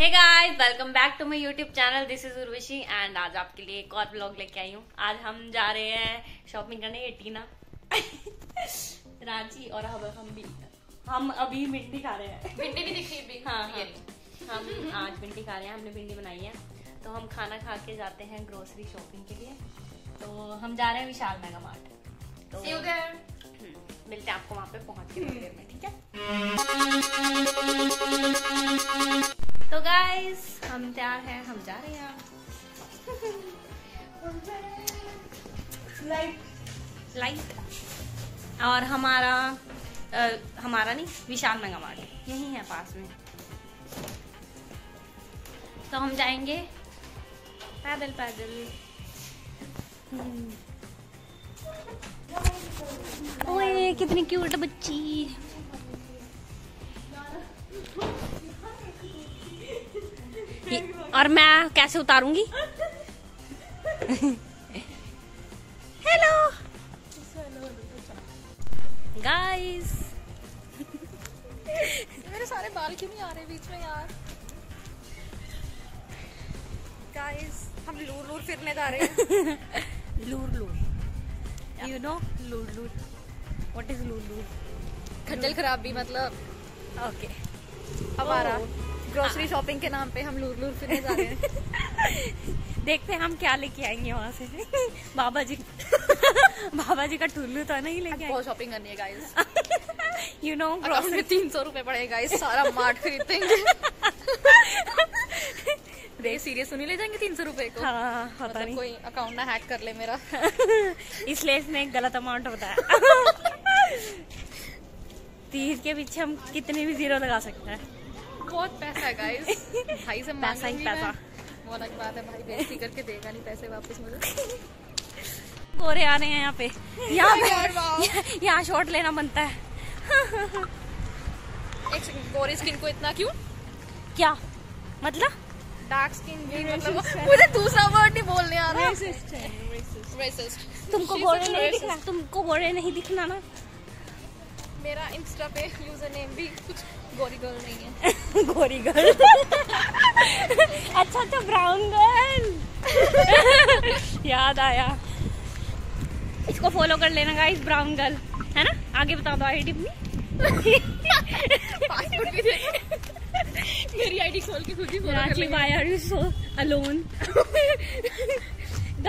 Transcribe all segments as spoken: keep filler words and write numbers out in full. Hey guys, welcome back to my YouTube channel. This is Urvashi and आज आपके लिए एक और ब्लॉग लेके आई हूँ। आज हम जा रहे हैं शॉपिंग करने, ये टीना रांची और हम भी हम अभी भिंडी खा रहे हैं। भिंडी भी दिखी भी। हाँ, हाँ, हम आज भिंडी खा रहे हैं, हमने भिंडी बनाई है। तो हम खाना खा के जाते हैं ग्रोसरी शॉपिंग के लिए। तो हम जा रहे हैं विशाल मेगा मार्ट। तो मिलते हैं आपको वहाँ पे पहुँच के, ठीक है। तो गाइस, हम तैयार हैं, हम जा रहे हैं। लाइट लाइट और हमारा आ, हमारा नहीं, विशाल मेगा मार्ट यही है पास में। तो हम जाएंगे पैदल पैदल। ओए कितनी क्यूट बच्ची। और मैं कैसे उतारूंगी? हेलो गाइस, मेरे सारे बाल क्यों नहीं आ रहे बीच में यार? गाइस, हम लूर लूर फिरने जा रहे हैं। Lure lure, you know lure lure, what is lure lure? खज्जल खराबी मतलब। ओके, अब आ रहा ग्रोसरी शॉपिंग के नाम पे हम लूर लूर फिरने जा रहे हैं। देखते हैं हम क्या लेके आएंगे वहाँ से। बाबा जी बाबा जी का टुल्लू तो नहीं लेके आएंगे। बहुत शॉपिंग करनी है गाइस, यू नो ग्रोसरी। तीन सौ रूपये पड़ेगा गाइस, सारा मार्ट खरीदेंगे। सीरियस नहीं ले जाएंगे तीन सौ रूपये को। हाँ, पता मतलब नहीं कोई अकाउंट ना हैक कर ले मेरा। इसलिए इसने एक गलत अमाउंट बताया। तीर के पीछे हम कितने भी जीरो लगा सकते हैं। बहुत पैसा है गाइस, भाई से पैसा ही पैसा। बहुत अच्छी बात है, भाई बेइज्जती करके देगा नहीं पैसे वापस मुझे। गोरे आ रहे हैं यहाँ पे, यहाँ यहाँ शॉट लेना बनता है। एक सेकंड, गोरे स्किन को इतना क्यों? क्या मतलब डार्क स्किन भी मतलब मुझे दूसरा वर्ड नहीं बोलने आ रहा है। तुमको गोरे नहीं दिखना, तुमको गोरे नहीं दिखना ना। मेरा इंस्टा पे यूजर नेम भी कुछ गोरी गर्ल नहीं है। गोरी गर्ल। अच्छा तो ब्राउन गर्ल। याद आया, इसको फॉलो कर लेना गाइस, ब्राउन गर्ल है ना। आगे बता दो आईडी अपनी। पासवर्ड भी दे। मेरी आईडी खोल के खुद ही फॉलो कर लेना। Why are you so alone?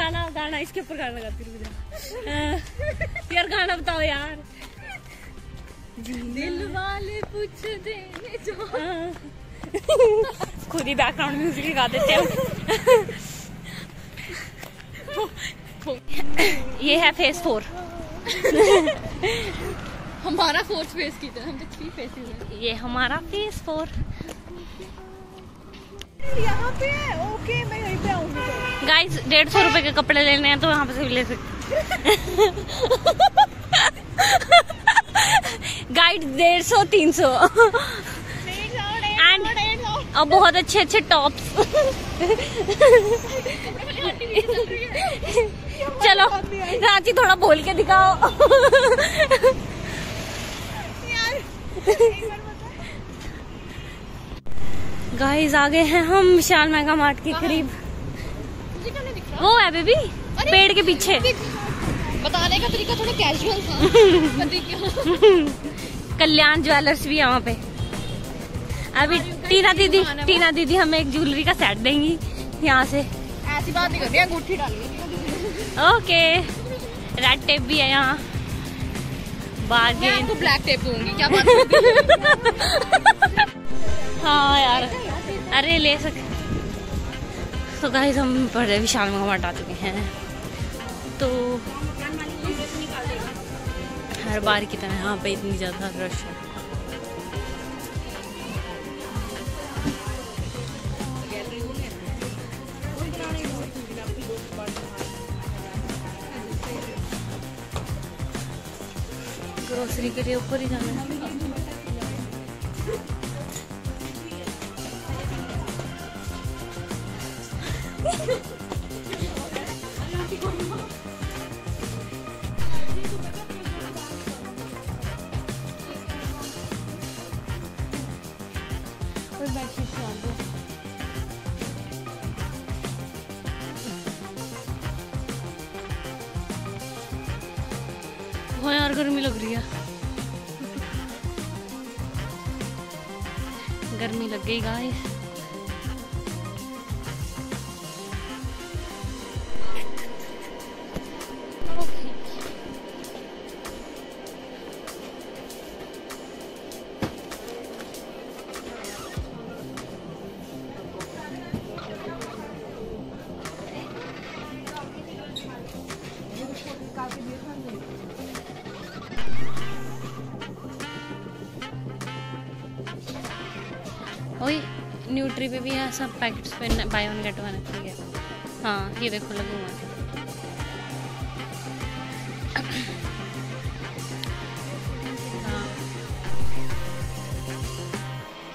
गाना गाना इसके ऊपर गाना लगाती हूँ यार। गाना बताओ यार। दिल वाले पूछ देने जो। खुद ही बैकग्राउंड म्यूजिक गा देते हैं। ये है फेस फोर। हमारा फोर्थ फेस की तरह, हम तो थ्री फेसेस हैं। ये हमारा फेस फोर यहाँ पे है। ओके, मैं यहीं पे आऊंगी गाइस। डेढ़ सौ रुपए के कपड़े लेने हैं तो यहाँ पे से ले सकते। गाइड डेढ़ सौ तीन सौ एंड अब बहुत अच्छे अच्छे टॉप्स। चलो रांची थोड़ा बोल के दिखाओ। गाइस, आ गए हैं हम विशाल मेगा मार्ट के करीब। वो है बेबी, पेड़ के पीछे। बताने का तरीका थोड़ा कैजुअल था। कल्याण ज्वेलर्स भी है वहाँ पे। अभी टीना दीदी टीना दीदी हमें एक ज्वेलरी का सेट देंगी यहाँ से। ऐसी बात नहीं कर रही है, अंगूठी डालिए। ओके, रेड टेप भी है यहाँ। बाद में आपको ब्लैक टेप दूंगी, क्या बात है? हाँ यार, अरे ले सक। तो गाइस, हम पढ़े विशाल मेगा मार्ट आ चुके हैं। तो हर बार की तरह यहाँ पे इतनी ज्यादा रश है। ग्रोसरी के लिए ऊपर ही जाना है। हाँ यार गर्मी लग रही है, गर्मी लग गई गाइस। वही न्यूट्री पे भी है, सब पैकेट्स पे buy one get one free है। हाँ ये देखो लगे हुए हैं। हाँ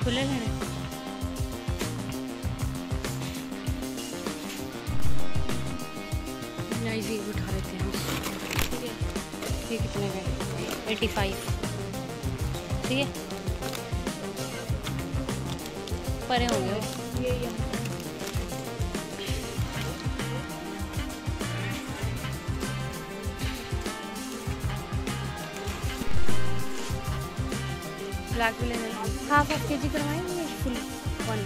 खुले हैं। ये उठा लेते हैं, ठीक है। ये कितने का है? पचासी, ठीक है। परे हो गए ये ये ब्लैक ले लेना। हाफ हाफ के जी करवाएंगे फुल वन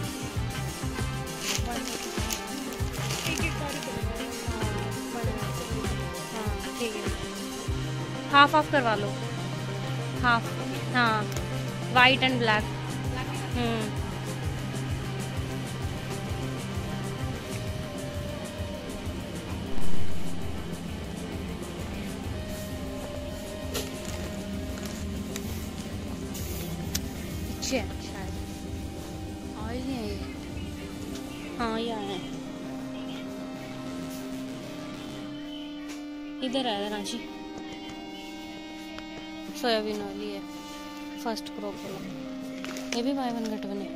वन ठीक है। हाँ ठीक है, हाफ हाफ करवा लो, हाफ। हाँ वाइट एंड ब्लैक। हम्म है शायद ऑयल है ये। हाँ ये आया है, इधर आया था रांची। सोयाबीन ऑयल है फर्स्ट क्रॉप वाला। ये भी बाय वन गेट वन है।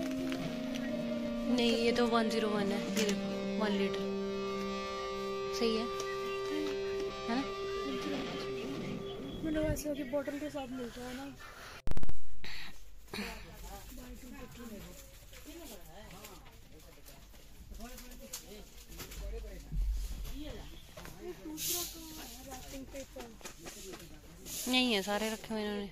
नहीं ये तो वन जीरो वन है। ये वन लीटर सही है है ना? मतलब वैसे होगी बोतल के साथ मिलता है ना। नहीं है सारे रखे हुए इन्होंने।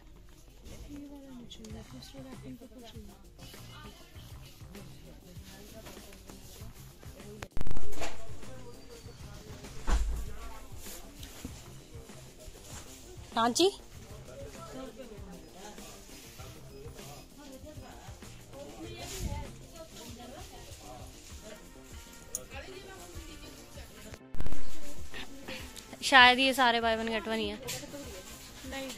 रांची शायद ये सारे बाय वन गेट वन ही है। नहीं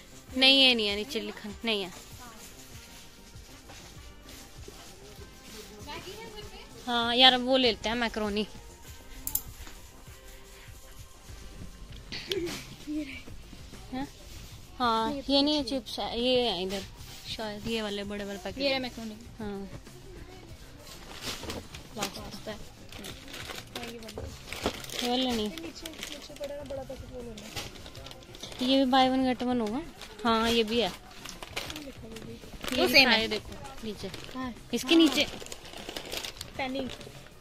नहीं ये नहीं है, नीचे लिखा नहीं है। हाँ यार वो ले लेते हैं मैक्रोनी। हाँ? हाँ ये नहीं है चिप्स, ये है इधर शायद। ये वाले बड़े बड़े पैकेट ये है मैक्रोनी। हाँ नहीं ये भी बाय वन गेट वन होगा। हाँ ये भी है, ये सेम है। देखो नीचे इसके नीचे पैनी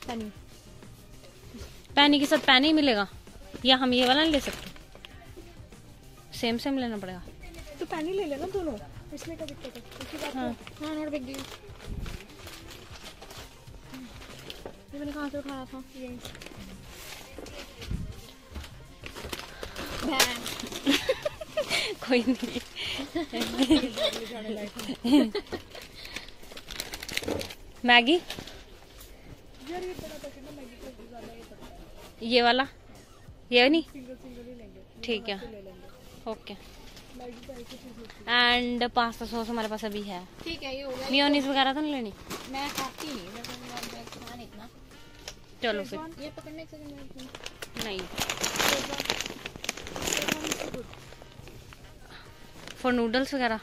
पैनी पैनी के साथ पैनी मिलेगा। या हम ये वाला नहीं ले सकते, सेम सेम लेना पड़ेगा। तो पैनी ले लेना दोनों, इसमें क्या दिक्कत है? हाँ हाँ नोट बिग डील। ये मैंने कहाँ से उठाया था? यही कोई नहीं। मैगी ये वाला ये नहीं ठीक है ओके। एंड पास्ता सॉस हमारे पास अभी है, ठीक है। ये हो गया। मियोनीज वगैरह तो नहीं लेनी? मैं खाती नहीं इतना। चलो फिर ये पकड़ने से नहीं फॉर नूडल्स वगैरह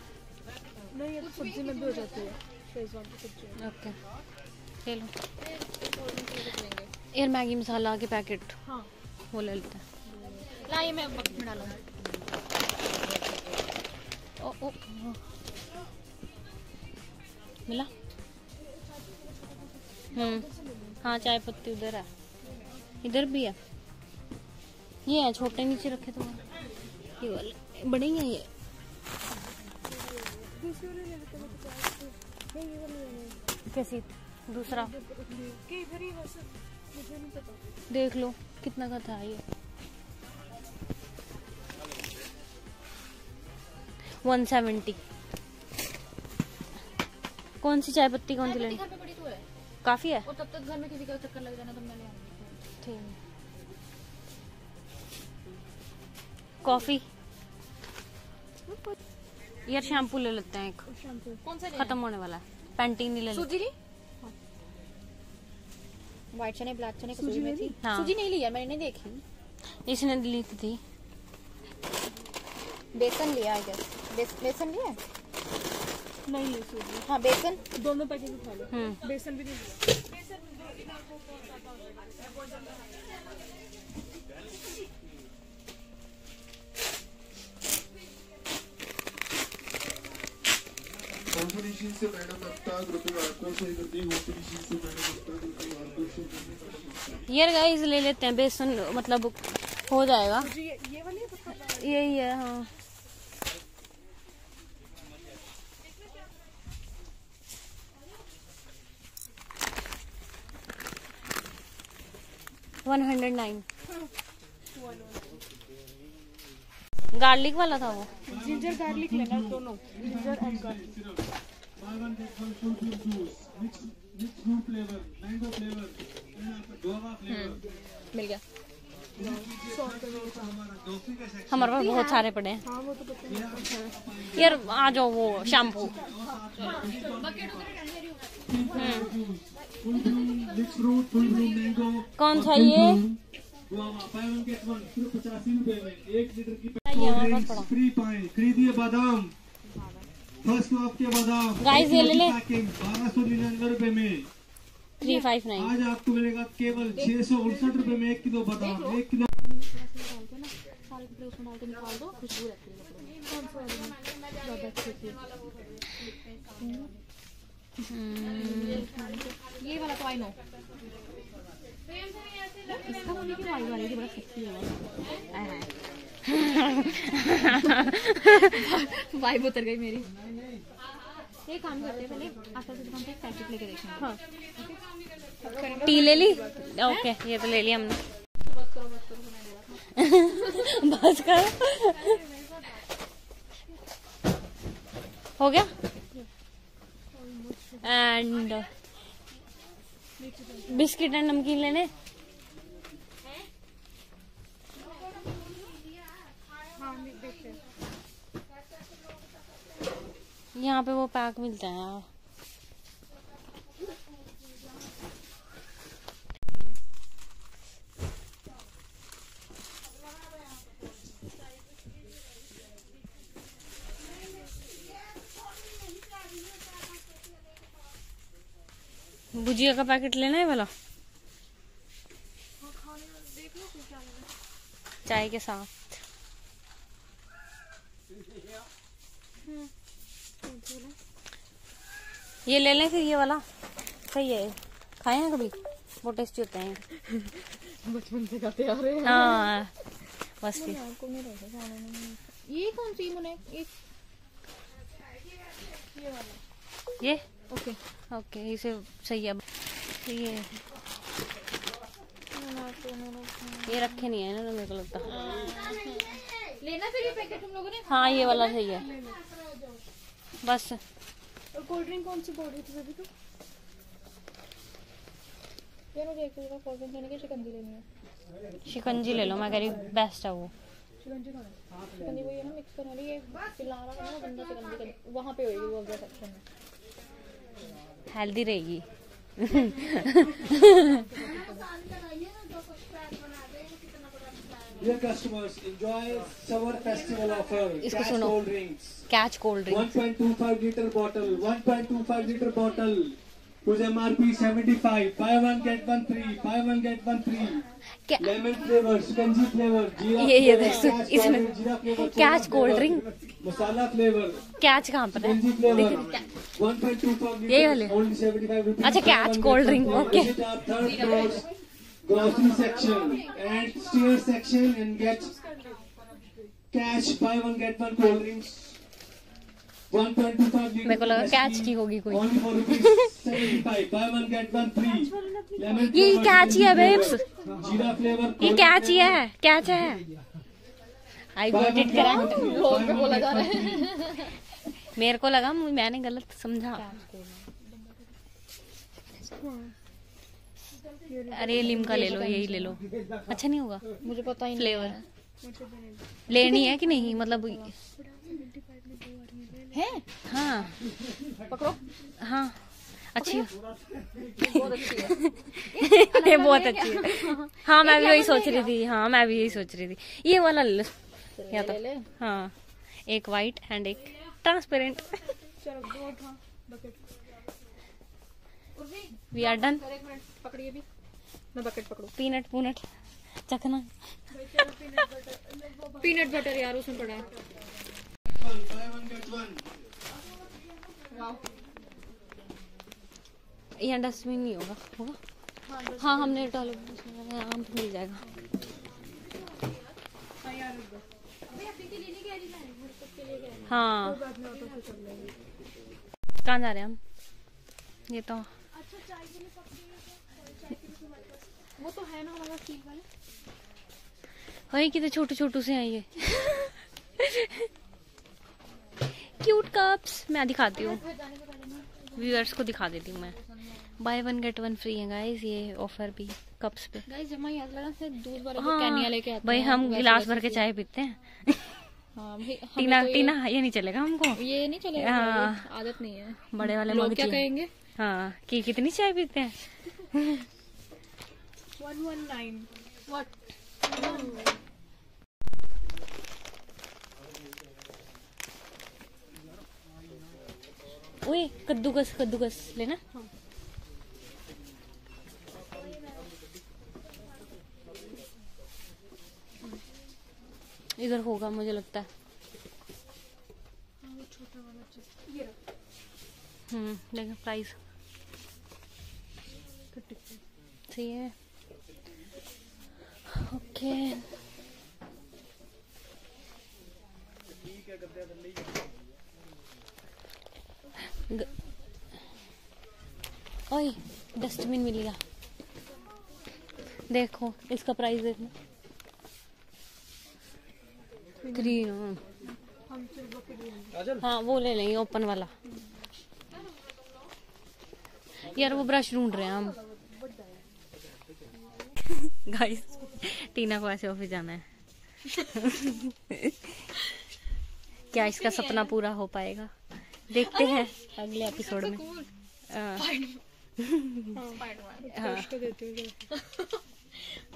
नहीं, ये तो सब्जी में भी हो जाती है, शेजवान की सब्जी। ओके ले लो यार मैगी मसाला के पैकेट। हाँ वो ले लेते हैं। ला ये मैं बकेट में डालूंगा। ओ ओ मिला। हम्म हाँ चाय पत्ती उधर है, इधर भी है। ये है छोटे नीचे रखे तो ये वाले बड़े हैं। ये कैसी दूसरा देख लो कितना का था ये एक सौ सत्तर। कौन सी चाय पत्ती कौन सी लेनी है? काफी है और तब तक घर में किसी का चक्कर लग जाना तो मैं ले आऊंगी। ठीक। कॉफी यार शैम्पू ले लेते हैं एक। शैम्पू कौन सा खत्म होने वाला है? पैंटीन ले लेते हैं। व्हाइट चने ब्लैक चने कटोरी में थी। हाँ। सूजी नहीं ली यार मैंने नहीं देखी। इसने ली थी। बेसन लिया है क्या? बेसन लिया नहीं ली सूजी। हाँ बेसन दोनों पैकेट उठा लो। हम्म बेसन भी नहीं लिया। कॉम्पिटिशन से मैडम आपका ग्रुपिंग आपको सही करती है। कॉम्पिटिशन से मैडम आपका ग्रुपिंग आपको सही करती है। यार गाइस ले लेते हैं बेसन मतलब हो जाएगा। ये वाली यही है। हाँ एक सौ नौ गार्लिक वाला था वो। जिंजर गार्लिक लेना दोनों जिंजर एंड गार्लिक। मिल गया। हमारे पास बहुत सारे पड़े हैं। हाँ, वो तो पता यार आ जाओ वो शैम्पू। कौन सा ये? बादाम फर्स्ट ऑफ के बादाम गाइस ये ले ले बारह सौ निन्यानवे रूपए में तीन सौ उनसठ। आज आपको मिलेगा केवल छह सौ उनसठ रूपए में एक किलो बादाम। एक किलो ये वाला तो आई नो इसका होने की पाई वाली बड़ा सस्ती है। वाइब उतर गई मेरी। एक काम करते हैं पहले आटा से दुकान पे पैकेट लेके देखेंगे। हाँ टी ले ली। ओके ये तो ले लिया हमने। बस करो हो गया। एंड बिस्किट एंड नमकीन लेने। यहाँ पे वो पैक मिलता है। भुजिया का पैकेट लेना है वाला चाय के साथ। ये ले लें फिर ये वाला सही है। खाए हैं कभी? बहुत टेस्टी होते हैं। बचपन से खाते आ रहे हैं। हाँ बस फिर ये कौन सी मुने ये वाला ये ओके ओके इसे सही है। ये ये रखे नहीं है ना तो मेरे को लगता लेना फिर ये पैकेट तुम लोगों ने। हाँ ये वाला सही है बस। और कोल्ड ड्रिंक कौन सी बोल रही थी सभी? तो यार मुझे एक तो कोल्ड ड्रिंक लेने के शिकंजी लेनी है। शिकंजी ले लो मैं कह रही बेस्ट है वो। शिकंजी कौन है? शिकंजी वही है ना मिक्स करने वाली। ये पिला रहा है ना बंदा शिकंजी कर वहाँ पे होगी वो अगले सेक्शन में। हेल्दी रहेगी। Dear customers, enjoy summer festival offer. इसको सुनो cold drinks. Catch cold drinks. one point two five liter bottle. one point two five liter bottle. With M R P seventy-five. Buy one get one free. Buy one get one free. Lemon flavor, shikanji flavor, जीरा ये ये देखो इसमें catch cold drink मसाला flavour. Catch कहाँ पर है? ये वाले अच्छा catch cold drink okay. Grocery section and steer section and get catch buy one get one cold drinks मेरे को लगा कैच की होगी कोई। ये कैच ही है बेब्स, ये कैच ही है, कैच है। आई वॉन्ट इट करेक्ट, लोग पे बोला जा रहा है। मेरे को लगा मैंने गलत समझा। अरे लिमका ले लो, यही ले लो, अच्छा नहीं होगा। मुझे पता ही फ्लेवर लेनी है कि नहीं, मतलब है। हाँ पकड़ो, हाँ अच्छी है, बहुत अच्छी है, बहुत अच्छी है। हाँ मैं भी यही सोच रही थी, हाँ मैं भी यही सोच रही थी। ये वाला ले लो या तो, हाँ एक वाइट एंड एक ट्रांसपेरेंट। We are done. पकड़िए भी, मैं बकेट पकड़ू। पीनट पूनट चखना, पीनट बटर यार उसमें पड़ा है। यहाँ डस्टबिन नहीं होगा, होगा? हाँ, हाँ हमने डालो, आम मिल जाएगा। हाँ कहाँ जा रहे हैं हम? ये तो वो तो है ना हमारा ठीक वाला। भाई कितने छोटे छोटू से हैं ये। क्यूट कप्स मैं दिखाती हूँ, व्यूअर्स को दिखा देती हूँ मैं। Buy one get one free है गाइस, ये ऑफर भी कप्स पे। गाइस जमा याद लगा से दूध वाला कैनिया लेके आते हैं भाई, हम गिलास भर के चाय पीते हैं। हाँ, टीना तो टीना ये नहीं चलेगा हमको, ये नहीं चलेगा। हाँ, आदत नहीं है। बड़े वाले लोग क्या कहेंगे? हाँ कि कितनी चाय पीते हैं। One one nine what? ओए कद्दूकस, कद्दूकस लेना। हाँ। इधर होगा मुझे लगता है। हाँ, छोटा वाला ये रख। हम्म देखो प्राइस सही है। ओके ठीक है, गद्दे बन गई। ओए डस्टबिन मिल गया, देखो इसका प्राइस देखना। हाँ वो ले लेंगे ओपन वाला। यार वो ब्रश ढूंढ रहे हैं हम। गाइस टीना को ऐसे ऑफिस जाना है। क्या इसका सपना पूरा हो पाएगा, देखते हैं अगले एपिसोड में।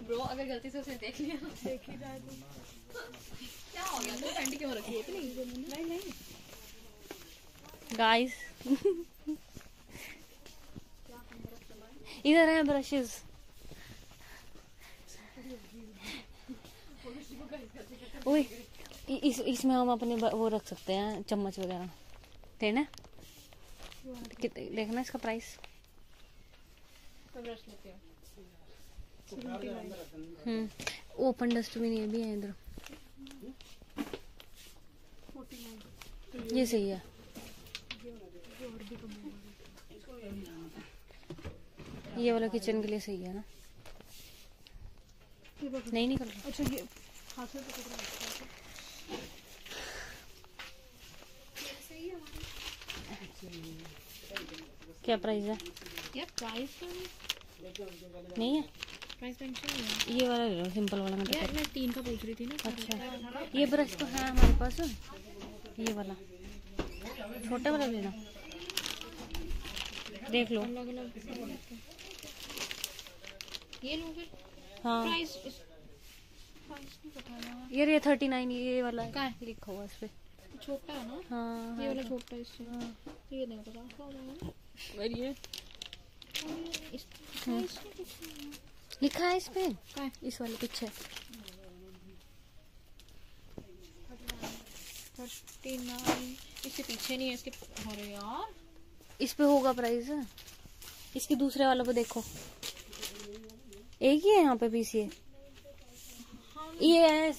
ब्रो अगर गलती से उसे देख लिया, देख ही जाए तो क्या हो गया? पैंट क्यों रखी है इतनी? नहीं नहीं गाइस इधर है ब्रशेस। ओए इस इसमें हम अपने वो रख सकते हैं, चम्मच वगैरह ना। देखना इसका प्राइस। हम्म ओपन डस्टबिन ये भी है इधर, ये सही है। ये वाला किचन के लिए सही है ना? नहीं निकल रहा। अच्छा ये हाथ से पकड़ रहा है। क्या प्राइस है? ये प्राइस नहीं है, प्राइस नहीं है। ये वाला ले लो सिंपल वाला। मैं यार मैं तीन का पूछ रही थी ना। अच्छा ये ब्रश तो है हमारे पास, ये वाला छोटा वाला लेना। देख लो ये लो फिर। हाँ प्राइस नहीं पता यार। ये थर्टी नाइन ये वाला क्या लिखा हुआ इस पे? छोटा है ना? हाँ ये वाला छोटा है इससे। हाँ ये नहीं पता क्या होगा ना। ये लिखा है इसमें क्या? इस वाले पीछे थर्टी नाइन, इसके पीछे नहीं है इसके। अरे यार इस पे होगा प्राइस। इसके दूसरे वाले पे देखो, एक ही है यहाँ पे पीसी। ये है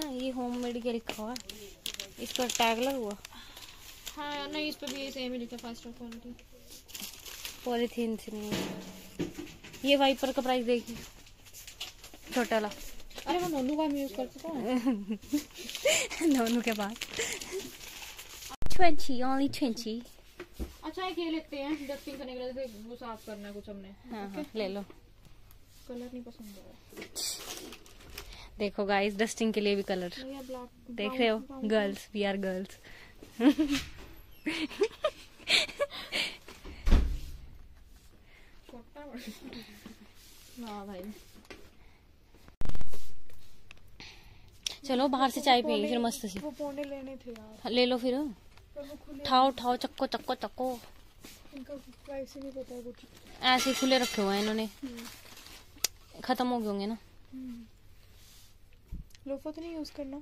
ना ये होममेड के लिखा हुआ, इस पर टैग लगा हुआ। हाँ नहीं, इस पर भी सेम ही लिखा फास्ट ऑफ क्वालिटी, पॉलीथीन से नहीं। ये वाइपर का प्राइस देखिए छोटा वाला, अरे वो नोनू का यूज करते हैं नोनू के बाद ट्वेंटी ओनली ट्वेंटी। अच्छा एक ये लेते हैं डस्टिंग करने के लिए, वो साफ करना है कुछ हमने। हाँ okay? हाँ ले लो, कलर नहीं पसंद है। देखो गाइस डस्टिंग के लिए भी कलर देख रहे हो, गर्ल्स वी आर गर्ल्स। ना भाई चलो बाहर से चाय पिएंगे फिर मस्त से। वो पोने लेने थे यार, ले लो फिर ठाओ ठाओ चक्को चक्को चक्को। इनका प्राइस नहीं पता है कुछ, ऐसे खुले रखे हुए हैं इन्होंने, खत्म हो गए होंगे ना। लोफा तो नहीं यूज करना,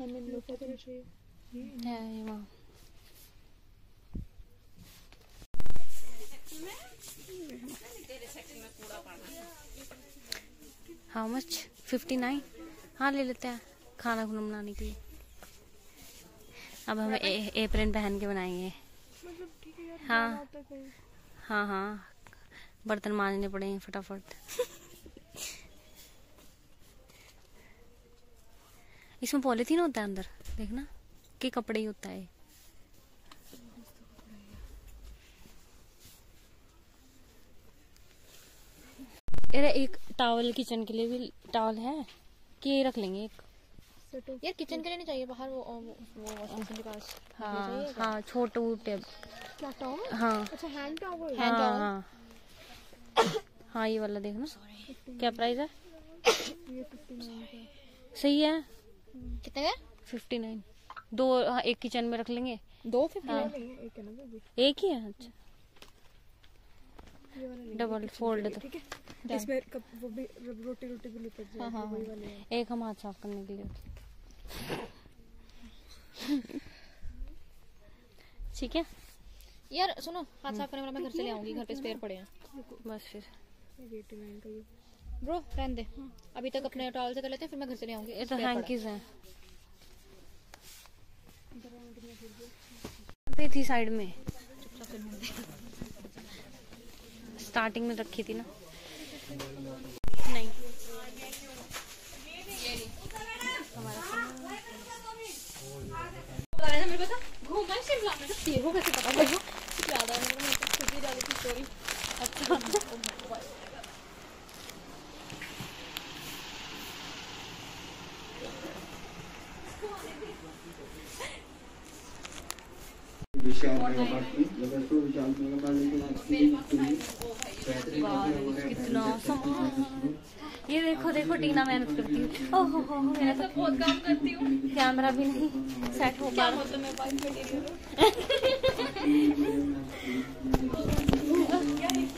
हमें लोफा तो चाहिए है। ये वाह हाउ मच फिफ्टी नाइन। हाँ ले लेते हैं खाना खुना बनाने के लिए। अब हम एप्रेन पहन के बनाएंगे मतलब, ठीक है यार। हाँ हाँ हाँ बर्तन मांजने पड़ेंगे फटाफट। इसमें पॉलीथीन होता है अंदर देखना कि कपड़े ही होता है। अरे एक टॉवल किचन के लिए भी टॉवल है कि ये रख लेंगे एक यार, किचन के लिए नहीं चाहिए बाहर वो वो वॉशिंग के पास। हाँ हाँ छोटू टेब क्या टॉवल। हाँ अच्छा हैंड टॉवल। हाँ हाँ हाँ ये वाला देखना क्या प्राइस है। सही है कितने का? Fifty nine. दो एक किचन में रख लेंगे, दो फिफ्टी नाइन एक ही है। अच्छा डबल फोल्ड तो इसमें कप, वो भी रोटी रोटी भी लिपट जाएगी। हाँ हाँ वही वाले एक हम हाथ साफ करने के लिए। ठीक है यार सुनो, हाथ साफ करने वाला मैं घर से ले आऊंगी, घर पे स्पेयर पड़े हैं बस। फिर ब्रो पहन दे, अभी तक अपने टॉवल से कर लेते हैं, फिर मैं घर से ले आऊंगी। ये तो हैंकीज हैं पे थी साइड में, स्टार्टिंग में रखी थी ना। नहीं विशाल मेगा मार्ट की level two, Vishal mega mart की कितना सामान। ये देखो देखो टीना मेहनत करती है। ओहो हो मैं सब बहुत काम करती हूँ, कैमरा भी नहीं सेट हो पा रहा तो मैं बाइक पे टेढ़ी।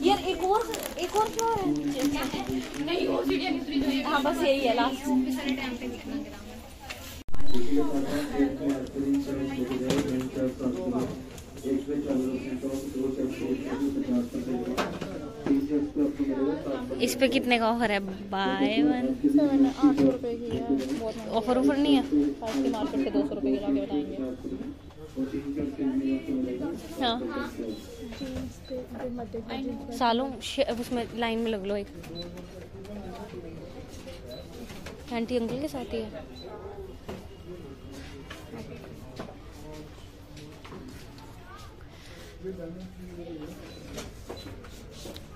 यार एक और एक और क्या है नीचे, क्या है नहीं वो सीढ़ियां दूसरी जो है। हां बस यही है लास्ट में सारे टाइम पे निकलना ग्राम इस पे कितने का ऑफर है? बाय वन आठ सौ रुपए की है। ऑफर ऑफर नहीं है, मार्केट से दो सौ रुपए के बताएंगे। हाँ सालों उसमें लाइन में लग लो। एक आंटी अंकल के साथ ही है।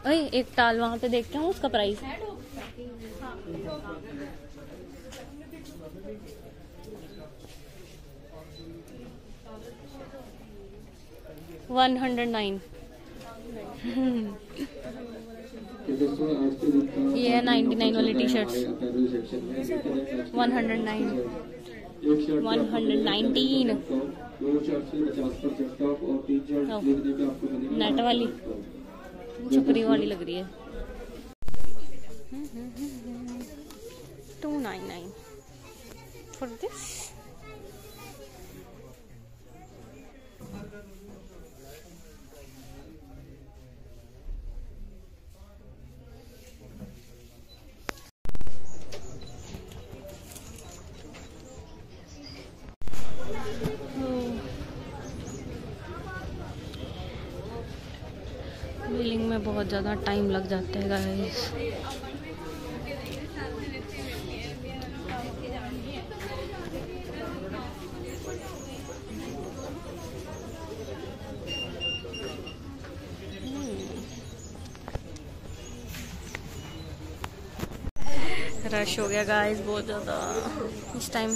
अरे एक टाल वहाँ पे देखते हैं उसका प्राइस। One hundred nine. ये है नाइन्टी नाइन वाली T shirts. One hundred nine. One hundred nineteen. Net वाली छपरी वाली लग रही है। Two nine nine for this. बहुत ज़्यादा टाइम लग जाता है गाइस। रश हो गया गाइस बहुत ज़्यादा इस टाइम।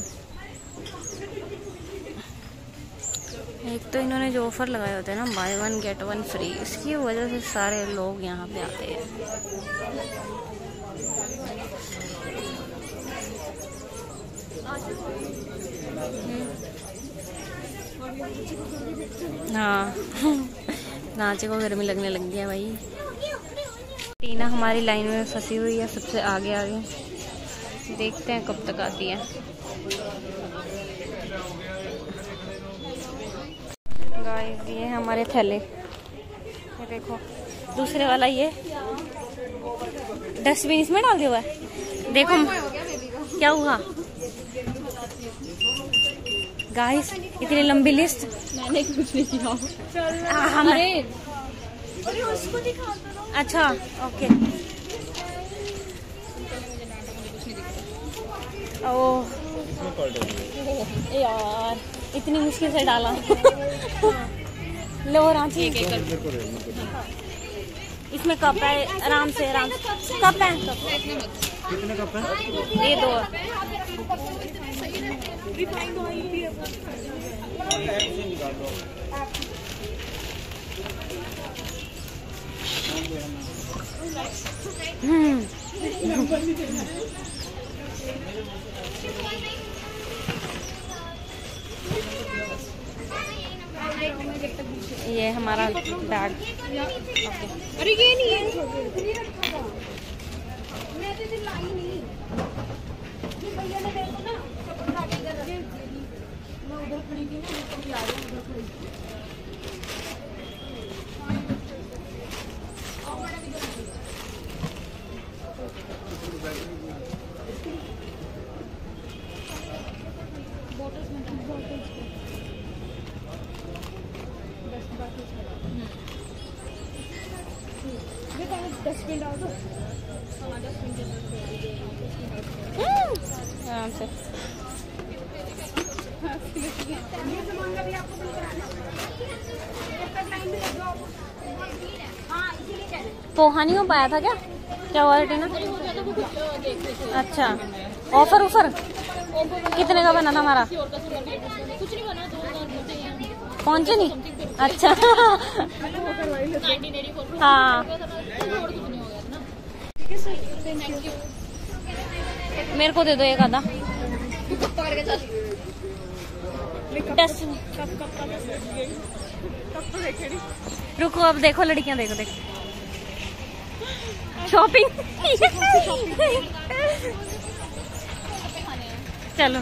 एक तो इन्होंने जो ऑफ़र लगाए होते हैं ना, buy one get one free, इसकी वजह से सारे लोग यहाँ पे आते हैं। हाँ नाचे को गर्मी लगने लग गया भाई। टीना हमारी लाइन में फंसी हुई है सबसे आगे आगे, देखते हैं कब तक आती है। गाइस ये हमारे थैले, ये देखो दूसरे वाला, ये डस्टबिन इसमें डाल दिया हुआ है। देखो क्या हुआ गाइस, इतनी लंबी लिस्ट मैंने कुछ नहीं किया। हमारे अच्छा ओके ओ, यार इतनी मुश्किल से डाला। लो रांची इसमें कप है, आराम से आराम से कप है। कितने कप है? ये दो। हम्म ये हमारा बैग। अरे ये नहीं है, आराम से। पोहा नहीं हो पाया था क्या? क्या हुआ टीना? अच्छा ऑफर ऑफर कितने का बना था हमारा? कुछ नहीं बना, पहुँचे नहीं। अच्छा हाँ मेरे को दे दो एक आधा। रुको अब देखो लड़कियां, देखो देखो शॉपिंग। चलो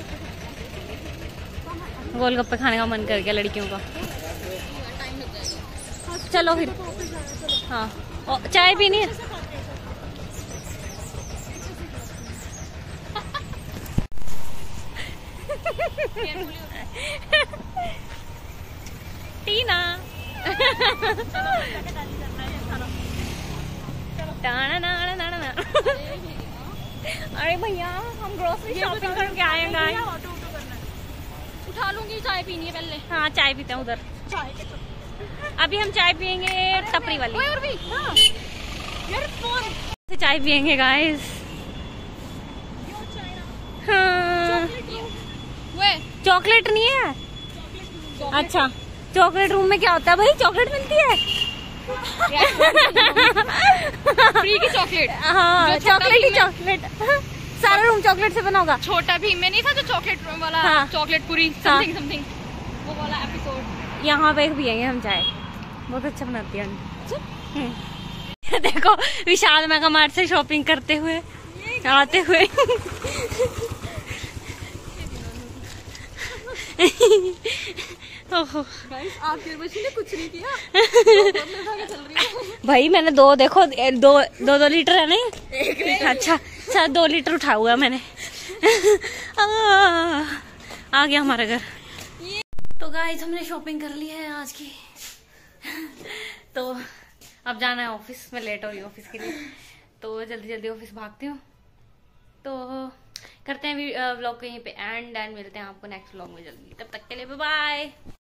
गोलगप्पे खाने का मन कर गया लड़कियों का। चलो फिर हाँ और चाय पीनी है। टीना टाना ना ना ना। अरे भैया हम ग्रोसरी शॉपिंग करके आए गाइस। उठा लूंगी, चाय पीनी है पहले। हाँ चाय पीते हैं उधर, अभी हम चाय पियेंगे टपरी वाली। और भी हाँ। यार चाय पियेंगे गाइस। हाँ। चॉकलेट नहीं है चौकलेट। अच्छा चॉकलेट रूम में क्या होता है भाई? चॉकलेट मिलती है फ्री की चॉकलेट। हाँ चॉकलेट ही चॉकलेट, सारा रूम चॉकलेट से बना होगा। छोटा भीम में नहीं था जो चॉकलेट रूम वाला? चॉकलेट पूरी समथिंग समथिंग वो वाला एपिसोड। यहाँ पे भी आएंगे हम चाय, बहुत अच्छा बनाती है। देखो विशाल मेगा मार्ट से शॉपिंग करते हुए आते हुए। ओह आप ने कुछ नहीं किया चल रही है। भाई मैंने दो देखो दो दो दो लीटर है नहीं एक लीटर। अच्छा अच्छा दो लीटर उठा हुआ मैंने। आ गया हमारा घर। तो गाइस हमने शॉपिंग कर ली है आज की। तो अब जाना है ऑफिस, मैं लेट हो रही हूँ ऑफिस के लिए, तो जल्दी जल्दी ऑफिस भागती हूँ। तो करते हैं व्लॉग को यहीं पे एंड एंड मिलते हैं आपको नेक्स्ट व्लॉग में जल्दी, तब तक के लिए बाय बाय।